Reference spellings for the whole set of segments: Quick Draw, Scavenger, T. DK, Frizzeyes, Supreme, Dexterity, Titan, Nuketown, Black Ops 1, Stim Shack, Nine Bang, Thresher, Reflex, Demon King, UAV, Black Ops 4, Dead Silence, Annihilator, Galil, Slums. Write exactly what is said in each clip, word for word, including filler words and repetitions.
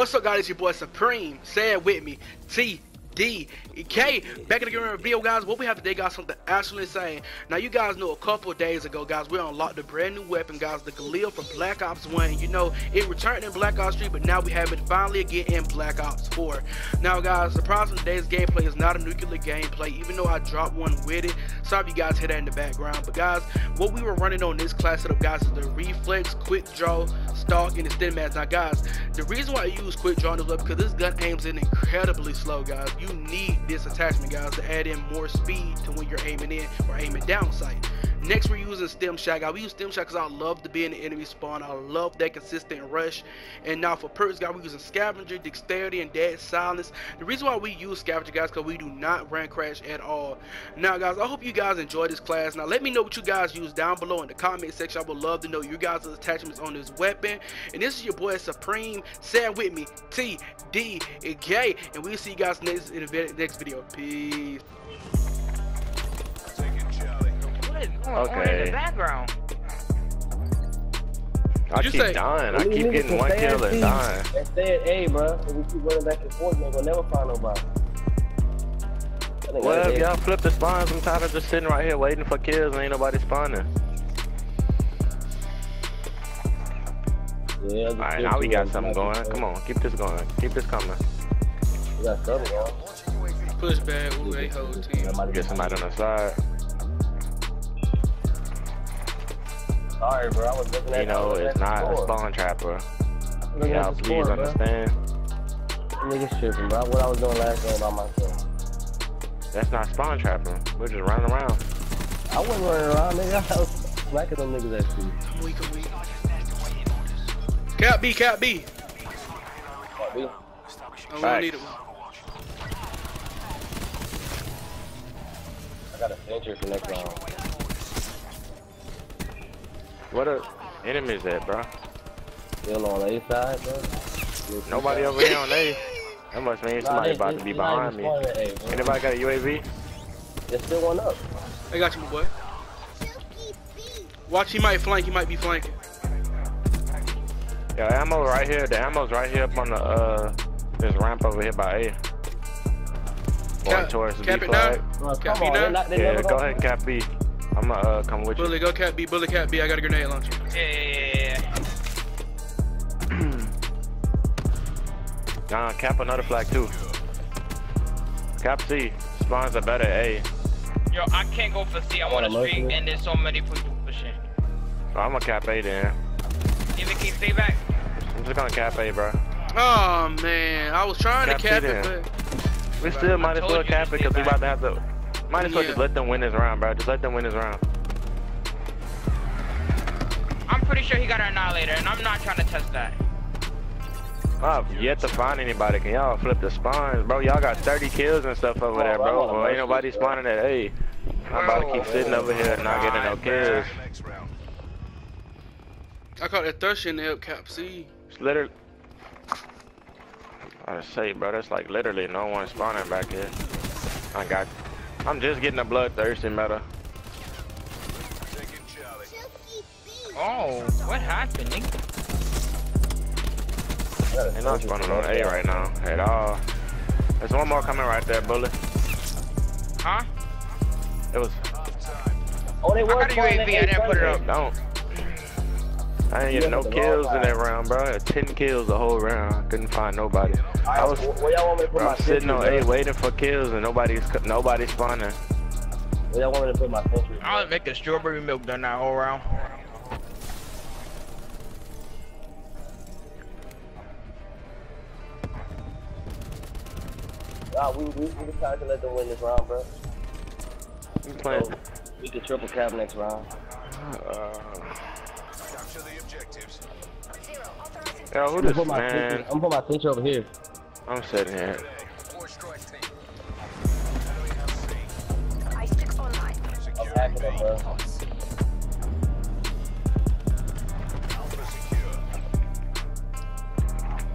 What's up, guys? It's your boy Supreme. Say it with me. T. D. K. Back in the video, guys. What we have today, guys, something absolutely insane. Now, you guys know a couple of days ago, guys, we unlocked the brand new weapon, guys, the Galil from Black Ops one. You know, it returned in Black Ops three, but now we have it finally again in Black Ops four. Now, guys, surprisingly, today's gameplay is not a nuclear gameplay, even though I dropped one with it. Sorry if you guys hear that in the background. But, guys, what we were running on this class setup, guys, is the Reflex, Quick Draw, Stalk, and the Stim Shack. Now, guys, the reason why I use Quick Draw is because this gun aims in incredibly slow, guys. You need this attachment, guys, to add in more speed to when you're aiming in or aiming down sight. Next, we're using Stim Shack. I we use Stim Shack because I love to be in the enemy spawn. I love that consistent rush. And now for perks, guys, we're using Scavenger, Dexterity, and Dead Silence. The reason why we use Scavenger, guys, because we do not run crash at all. Now, guys, I hope you guys enjoy this class. Now, let me know what you guys use down below in the comment section. I would love to know your guys' attachments on this weapon. And this is your boy Supreme. Say it with me, T, D, and K. And we'll see you guys next in the next video. Peace. Okay. The background. I you keep say, dying. I keep getting one kill and dying. They said, "Hey, bro, if we keep running back and forth, we will never find nobody." Well, y'all flip the spawns. I'm tired of just sitting right here waiting for kills and ain't nobody spawning. Yeah. All right, now we got something going. Come on, keep this going. Keep this coming. We got something going. Push back. We got whole team. Get somebody on the side. Sorry, bro. I was looking at you know, it's not score. A spawn trap, bro. Y'all please score, understand. Niggas tripping, bro. What I was doing last game by myself. That's not spawn trapping. We're just running around. I wasn't running around, nigga. I was smacking them niggas at you. I'm weak, I'm weak. Cap B, Cap B. Cap B. I don't need it. I got a danger for next round. What a enemy is that, bro? Still on A side, bro. Nobody over here on A. That must mean somebody nah, about to be behind me. A, anybody got a U A V? There's still one up. I got you, my boy. Watch, he might flank. He might be flanking. Yo, ammo right here. The ammo's right here up on the uh, this ramp over here by A. Going towards the B flag. Uh, Cap B now. Yeah, go ahead, Cap B. I'm gonna uh, come with bully, you. Bully, go Cat B, bully Cat B. I got a grenade launcher. Yeah. Nah, cap another flag too. Cap C. Spawns are better A. Yo, I can't go for C. I want to speak, and there's so many people pushing. So I'm gonna cap A then. Demon King, stay back. I'm just gonna cap A, bro. Oh man, I was trying cap to cap C it, then. But we still might as well cap it because we about to have to. Might as well yeah. just let them win this round, bro. Just let them win this round. I'm pretty sure he got an Annihilator, and I'm not trying to test that. I've yet to find anybody. Can y'all flip the spawns, bro? Y'all got thirty kills and stuff over oh, there, bro. Well, ain't nobody spawning that. Hey, I'm about to keep sitting over here and not getting no kills. I caught that Thresher in the help, Cap C. It's literally... I gotta say, bro, that's like literally no one spawning back here. I got... I'm just getting a bloodthirsty meta. Oh, what happened, nigga? They're not spawning on A right now at all. There's one more coming right there, bullet. Huh? It was. Oh, they were. I got a U A V. I didn't put it up. Don't. I ain't getting no kills in that round, bro. I had ten kills the whole round. I couldn't find nobody. I was, bro, I'm sitting on A waiting for kills and nobody's nobody's spawning. Where y'all want me to put my sentry? I was making strawberry milk done that whole round. Nah, we we we decided to let them win this round, bro. We playing. So we can triple cap next round. Uh, Capture the objectives. Yo, who this man? I'm gonna put my sentry over here. I'm sitting here. I stick online.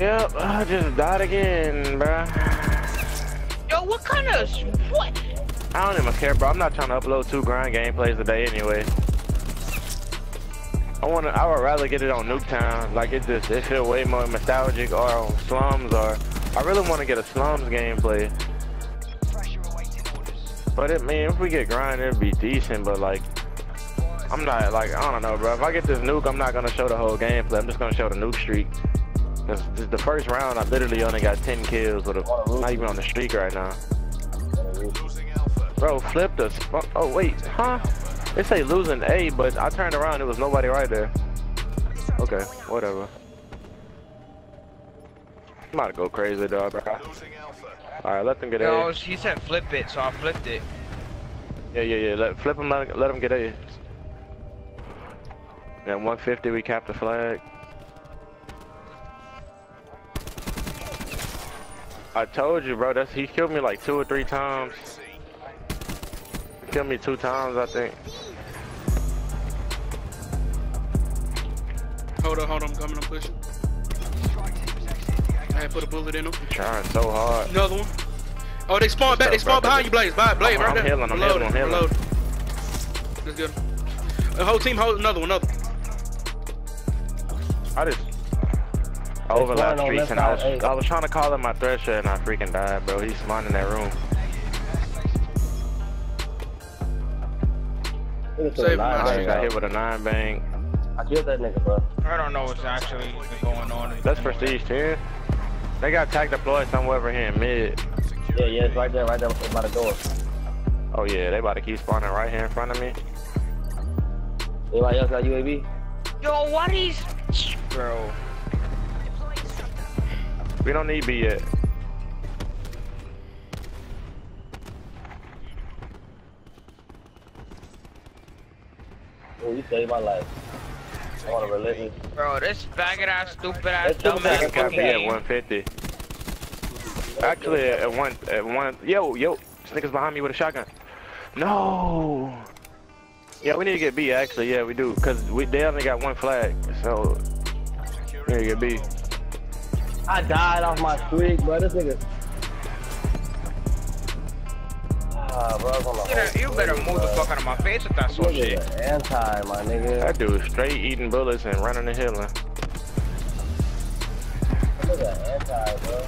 Yep, I just died again, bro. Yo, what kind of what? I don't even care, bro. I'm not trying to upload two grind gameplays a day anyway. I want to. I would rather get it on Nuketown. Like it just it feel way more nostalgic, or on Slums, or I really want to get a Slums gameplay. But it man, if we get grind, it'd be decent. But like, I'm not like I don't know, bro. If I get this nuke, I'm not gonna show the whole gameplay. I'm just gonna show the nuke streak. This, this, the first round, I literally only got ten kills, with a, not even on the streak right now. Bro, flip the spot. Oh wait, huh? It say losing A, but I turned around. There was nobody right there. Okay, whatever. I'm about to go crazy, dog. All right, let them get A. No, she said flip it, so I flipped it. Yeah, yeah, yeah. Let flip them. Let, let them get A. And one fifty, we cap the flag. I told you, bro. That's he killed me like two or three times. He killed me two times, I think. Hold on, hold on. I'm coming. I'm pushing. I had put a bullet in him. I'm trying so hard. Another one. Oh, they spawned back. They spawned behind you, Blaze. Behind Blaze, right there. I'm healing. I'm healing. I'm healing. That's good. The whole team hold another one. Another. I just overlapped streets and I was eight. I was trying to call him my Thresher and I freaking died, bro. He spawned in that room. I got hit with a nine bang. I killed that nigga, bro. I don't know what's actually going on. That's Prestige ten. They got tag deployed somewhere over here in mid. Yeah, yeah, it's right there, right there by the door. Oh yeah, they about to keep spawning right here in front of me. Anybody else got U A V? Yo, what is... Bro. We don't need B yet. Oh, you saved my life. I want to religion. Bro, this faggot ass, stupid ass, dumb ass fucking game. At one fifty. Actually, at one, at one... Yo, yo, this nigga's behind me with a shotgun. No! Yeah, we need to get B, actually. Yeah, we do. Because we they only got one flag. So, we need to get B. I died off my streak, bro. This nigga. Ah, bro. You, know, you better move the fuck out of my face with that sort of shit. Anti, my nigga. That dude straight eating bullets and running and healing. That nigga anti, bro.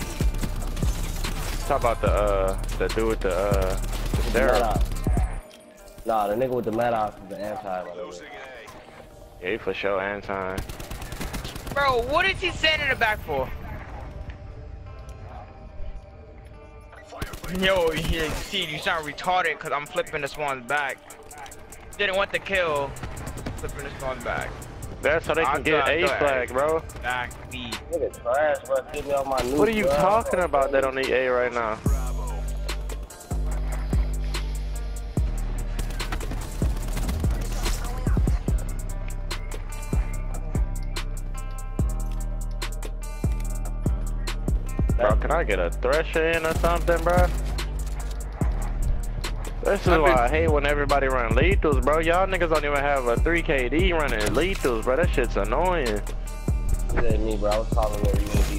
Talk about the, uh, the dude with the, uh, the Sarah. Nah, the nigga with the mad off is the anti, my nigga. Yeah, he for sure anti. Bro, what is he sending it back for? Yo, yeah, see, you sound retarded because I'm flipping the spawns back. Didn't want the kill, flipping the spawns back. That's how they can I'm get a flag, bro. Back B. Look at trash, bro. Give me all my loot, what are you bro. talking about that on the A right now? Bro, can I get a Thresher in or something, bro? This is why I hate when everybody run lethals, bro. Y'all niggas don't even have a three K D running lethals, bro. That shit's annoying. You said me, bro. I was calling what you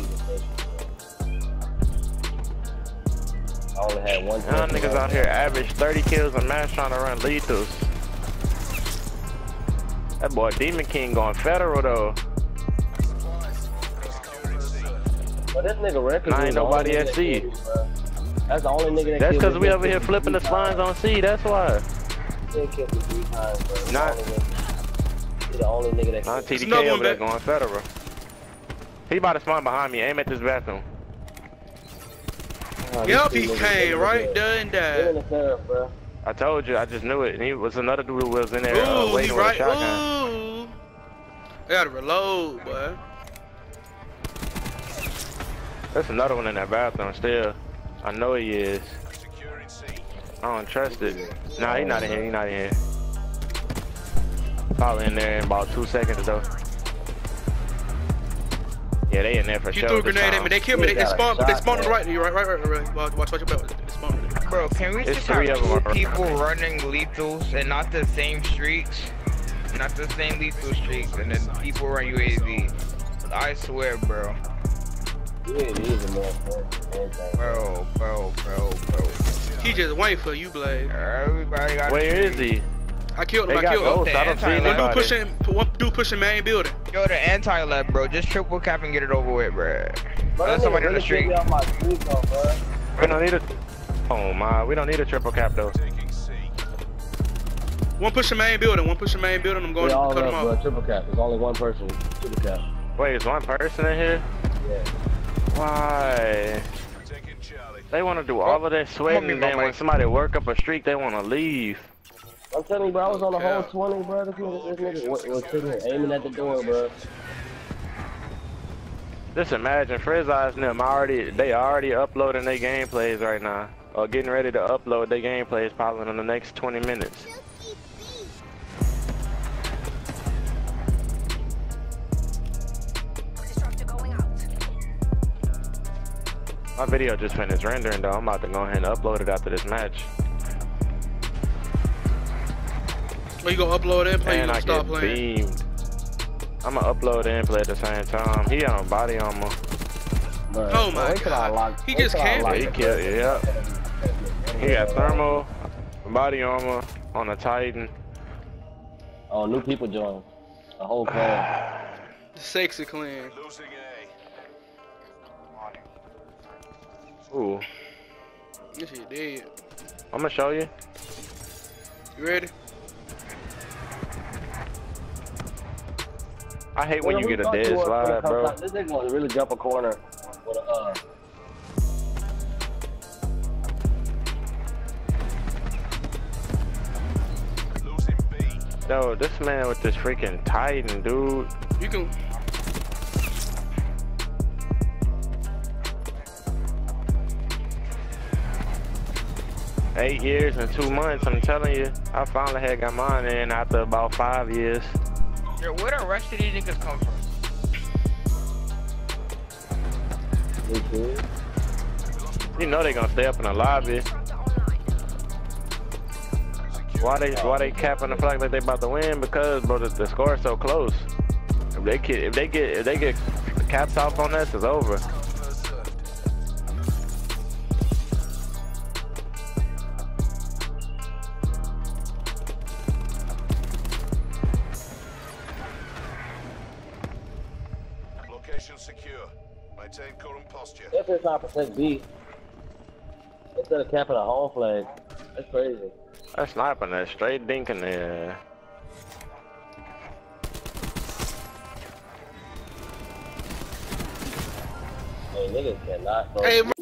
would be with. I only had one. Y'all niggas out here average thirty kills a match trying to run lethals. That boy Demon King going federal, though. But this nigga record ain't nobody at C. That's the only nigga that That's cause we over here flipping the spines on C, that's why. Not the only nigga that Not T. D K over there going federal. He about to spawn behind me, aim at this bathroom. Yup, he came right there and died. I told you, I just knew it. And he was another dude who was in there uh, waiting with a shotgun. I gotta reload, boy. There's another one in that bathroom still. I know he is. I don't trust it. Nah, he not in here, he not in here. Probably in there in about two seconds though. Yeah, they in there for sure. You threw a grenade at me, they killed me, they, they spawned, but they spawned right to you, right, right, right, right. Watch, watch your back, they spawned right. Bro, can we just have two people running lethals and not the same streaks? Not the same lethal streaks, and then people run U A V. I swear, bro. You ain't even more Bro, bro, bro, bro. He just wait for you, Blaze. Everybody got Where is he? I killed him. They I killed him. I don't see one dude pushing. One dude pushing main building. Go to anti lab, bro. Just triple cap and get it over with, bro. bro That's somebody really on the street. Though, we don't need a. Oh my, we don't need a triple cap though. One pushing main building. One pushing main building. I'm going to cut him off. Triple cap. There's only one person. Triple cap. Wait, is one person in here? Yeah. Why? They want to do all of that sweating, and then when somebody work up a streak, they want to leave. I'm telling you, bro, I was on the whole twenty, bro. This nigga, this nigga was, was sitting aiming at the door, bro. Just imagine, Frizzeyes and them already, they already uploading their gameplays right now. Or getting ready to upload their gameplays probably in the next twenty minutes. My video just finished rendering though. I'm about to go ahead and upload it after this match. Well, you gonna upload and play and you I stop get playing? Beamed. I'm gonna upload and play at the same time. He on body armor. Bro, oh my god. Lock, he just came. He killed, yep. He got thermal, body armor on a Titan. Oh, new people joined. The whole clan. Sexy clan. Ooh. This shit dead. I'm gonna show you. You ready? I hate when you get a dead slide, bro. This nigga wanna really jump a corner. With a, uh... Yo, this man with this freaking Titan, dude. You can. Eight years and two months, I'm telling you. I finally had got mine in after about five years. Yo, where the rest of these niggas come from? Okay. You know they gonna stay up in the lobby. Why they why they capping the flag like they about to win? Because bro, the, the score is so close. If they get if they get if they get capped off on us, it's over. That's not protect B. Instead of capping a home flag. That's crazy. That's sniping that straight dink in there. Hey, niggas cannot. Hey,